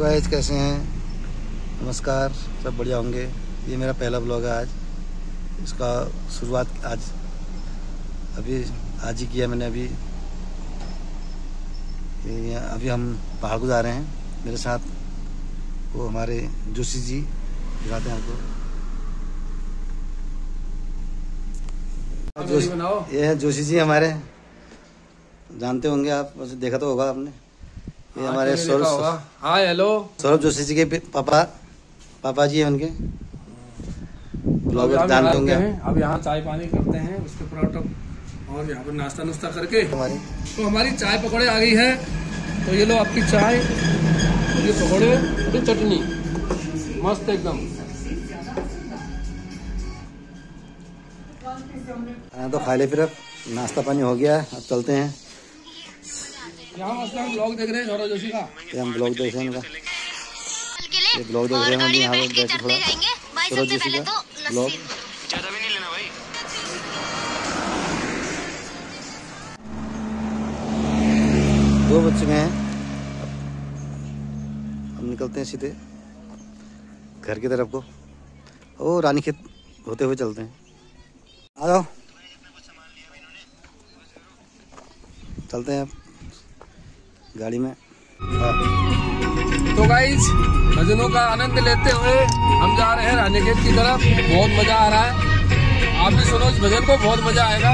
Guys कैसे हैं, नमस्कार। सब बढ़िया होंगे। ये मेरा पहला ब्लॉग है आज। इसका शुरुआत आज ही किया मैंने। अभी हम पहाड़ को जा रहे हैं। मेरे साथ वो हमारे जोशी जी, दिखाते हैं आपको। ये है जोशी जी हमारे, जानते होंगे आप, वैसे देखा तो होगा आपने। ये हमारे सौरभ जोशी जी के पापा जी हैं उनके, ब्लॉगर जानते होंगे। अब यहाँ चाय पानी करते हैं, उसके पराठा और यहाँ पर नाश्ता करके हमारी चाय पकौड़े आ गई है। तो ये लो आपकी चाय, ये पकौड़े, ये चटनी मस्त एकदम। तो खा ले, फिर अब नाश्ता पानी हो गया, अब चलते हैं। हम ब्लॉग देख रहे हैं सौरभ जोशी का। ये ब्लॉग देख रहे हैं हम यहाँ पे बैठे, थोड़ा सौरभ जोशी का ब्लॉग। दो बच्चे में हम निकलते हैं सीधे घर की तरफ को, और रानीखेत होते हुए चलते हैं। आ जाओ, चलते हैं अब गाड़ी में। तो गाइस, भजनों का आनंद लेते हुए हम जा रहे हैं रानीखेत की तरफ। बहुत मजा आ रहा है, आप भी सुनो इस भजन को, बहुत मजा आएगा।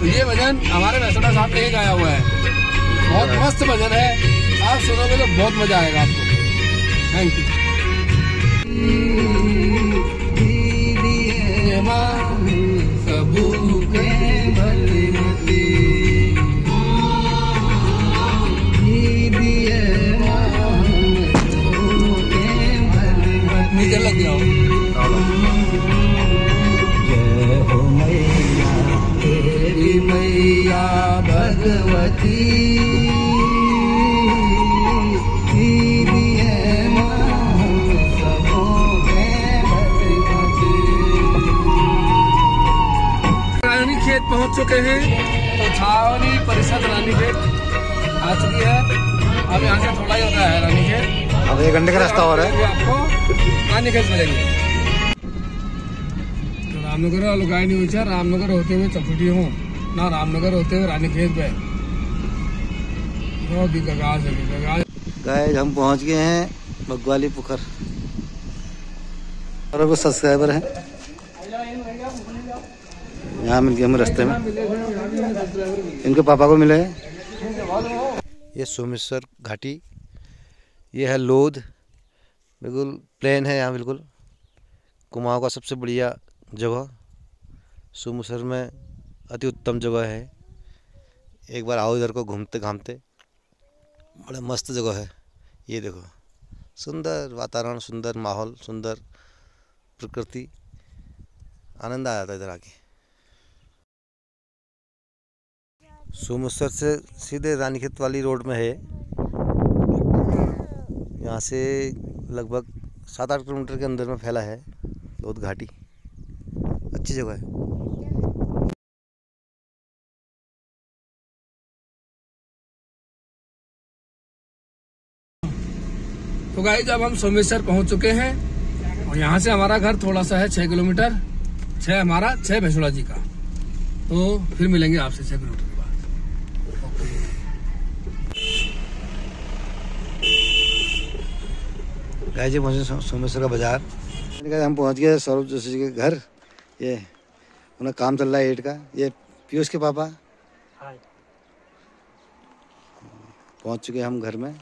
तो ये भजन हमारे वैष्णव साहब ने ही गाया हुआ है, बहुत मस्त भजन है, आप सुनोगे तो बहुत मजा आएगा आपको। Thank you. रानीखेत पहुंच चुके हैं। तो छावनी परिषद रानीखेत आ चुकी है। अब यहाँ से थोड़ा ही होता है रानीखेत, अब 1 घंटे का रास्ता हो रहा है, आपको रानीखेत मिलेंगे। रामनगर लुगाई नहीं हुई है, रामनगर होते हुए चपटी हूँ ना, रामनगर होते हुए रानीखेत में। गाइस हम पहुंच गए हैं बगवाली पुखर। और वो सब्सक्राइबर है, यहाँ मिल गए हम रास्ते में, इनके पापा को मिले। ये सोमेश्वर घाटी, ये है लोध, बिल्कुल प्लेन है यहाँ, बिल्कुल कुमाऊ का सबसे बढ़िया जगह। सोमेश्वर में अति उत्तम जगह है, एक बार आओ इधर को घूमते घामते, बड़ा मस्त जगह है। ये देखो, सुंदर वातावरण, सुंदर माहौल, सुंदर प्रकृति, आनंद आ जाता है इधर आके। सोमेश्वर से सीधे रानीखेत वाली रोड में है, यहाँ से लगभग 7-8 किलोमीटर के अंदर में फैला है लोध घाटी। अच्छी जगह है। तो गाइस, अब हम सोमेश्वर पहुंच चुके हैं, और यहाँ से हमारा घर थोड़ा सा है 6 किलोमीटर, 6 हमारा, 6 भैंसुड़ा जी का। तो फिर मिलेंगे आपसे 6 किलोमीटर के बाद। गाइस जी पहुंचे सोमेश्वर का बाजार। हम पहुंच गए सौरभ जोशी जी के घर। ये उनका काम चल रहा है ईट का। ये पीयूष के पापा। हाय, पहुंच चुके हम घर में।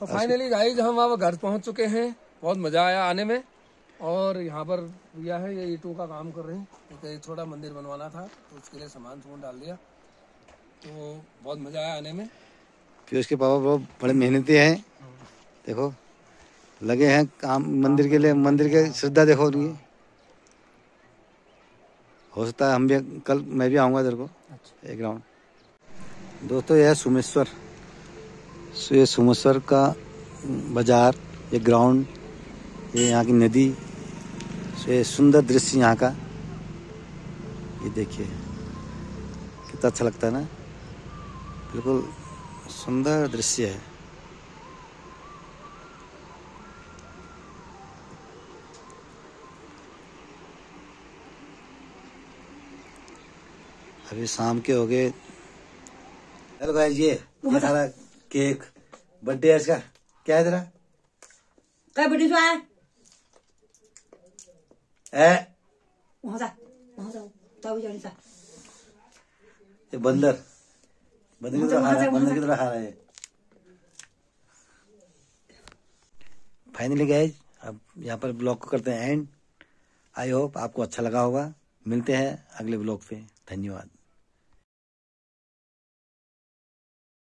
तो फाइनली गाइस हम अब घर पहुंच चुके हैं। बहुत मजा आया आने में। और यहाँ पर भैया है, ये ईटों का काम कर रहे हैं, क्योंकि थोड़ा मंदिर बनवाना था, तो उसके लिए सामान डाल दिया। तो बहुत मजा आया आने में। पीयूष के पापा बहुत बड़े मेहनती है, देखो लगे हैं काम मंदिर के लिए, मंदिर के श्रद्धा देखो उनकी। हो सकता है हम भी, कल मैं भी आऊँगा इधर को, एक राउंड। दोस्तों यह है सोमेश्वर, ये सोमेश्वर का बाजार, ये ग्राउंड, ये यहाँ की नदी, ये सुंदर दृश्य यहाँ का। ये देखिए कितना अच्छा लगता है ना, बिल्कुल सुंदर दृश्य है। अभी शाम के हो गए। हेलो गाइस, ये सारा केक बर्थडे है इसका। क्या है तेरा क्या बर्थडे हुआ है? ये बंदर की तरह खा रहा है। फाइनली गाइस, अब यहाँ पर ब्लॉग को करते हैं एंड। आई होप आपको अच्छा लगा होगा। मिलते हैं अगले ब्लॉग पे। धन्यवाद।